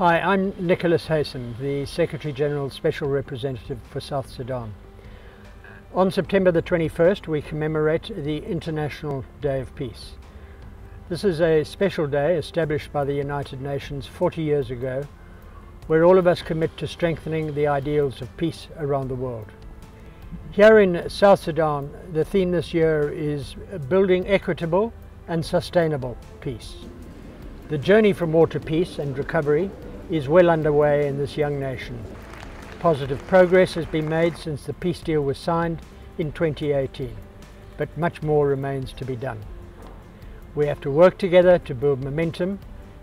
Hi, I'm Nicholas Haysom, the Secretary-General Special Representative for South Sudan. On September the 21st, we commemorate the International Day of Peace. This is a special day established by the United Nations 40 years ago, where all of us commit to strengthening the ideals of peace around the world. Here in South Sudan, the theme this year is building equitable and sustainable peace. The journey from war to peace and recovery is well underway in this young nation. Positive progress has been made since the peace deal was signed in 2018, but much more remains to be done. We have to work together to build momentum,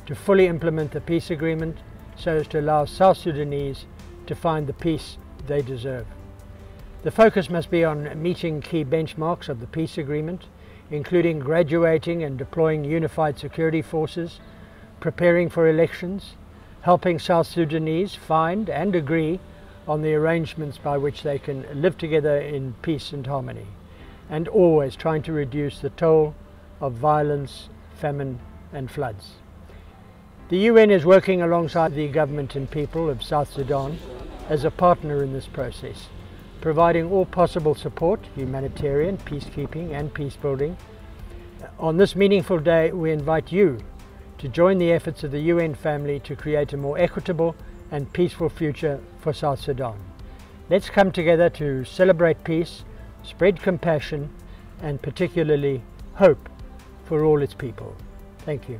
to fully implement the peace agreement so as to allow South Sudanese to find the peace they deserve. The focus must be on meeting key benchmarks of the peace agreement, including graduating and deploying unified security forces, preparing for elections, helping South Sudanese find and agree on the arrangements by which they can live together in peace and harmony, and always trying to reduce the toll of violence, famine and floods. The UN is working alongside the government and people of South Sudan as a partner in this process, providing all possible support, humanitarian, peacekeeping and peacebuilding. On this meaningful day, we invite you to join the efforts of the UN family to create a more equitable and peaceful future for South Sudan. Let's come together to celebrate peace, spread compassion, and particularly hope for all its people. Thank you.